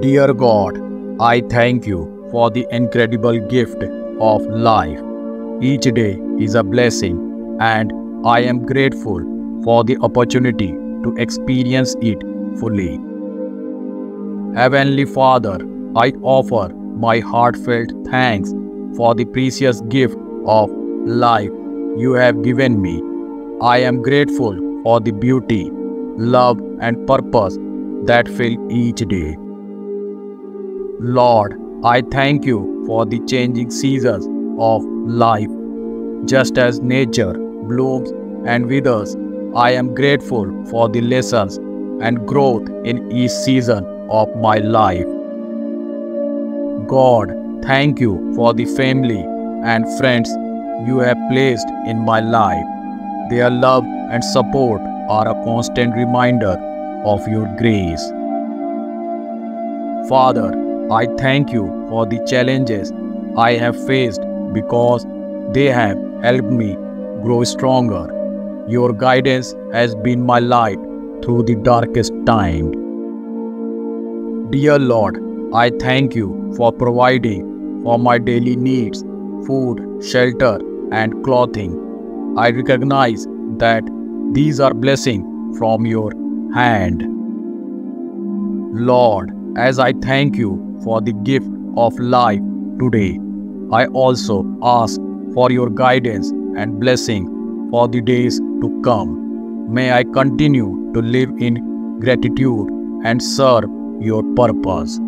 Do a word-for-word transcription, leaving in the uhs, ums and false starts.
Dear God, I thank you for the incredible gift of life. Each day is a blessing, and I am grateful for the opportunity to experience it fully. Heavenly Father, I offer my heartfelt thanks for the precious gift of life you have given me. I am grateful for the beauty, love, and purpose that fill each day. Lord, I thank you for the changing seasons of life. Just as nature blooms and withers, I am grateful for the lessons and growth in each season of my life. God, thank you for the family and friends you have placed in my life. Their love and support are a constant reminder of your grace. Father, I thank you for the challenges I have faced because they have helped me grow stronger. Your guidance has been my light through the darkest time. Dear Lord, I thank you for providing for my daily needs, food, shelter, and clothing. I recognize that these are blessings from your hand. Lord, as I thank you for the gift of life today, I also ask for your guidance and blessing for the days to come. May I continue to live in gratitude and serve your purpose.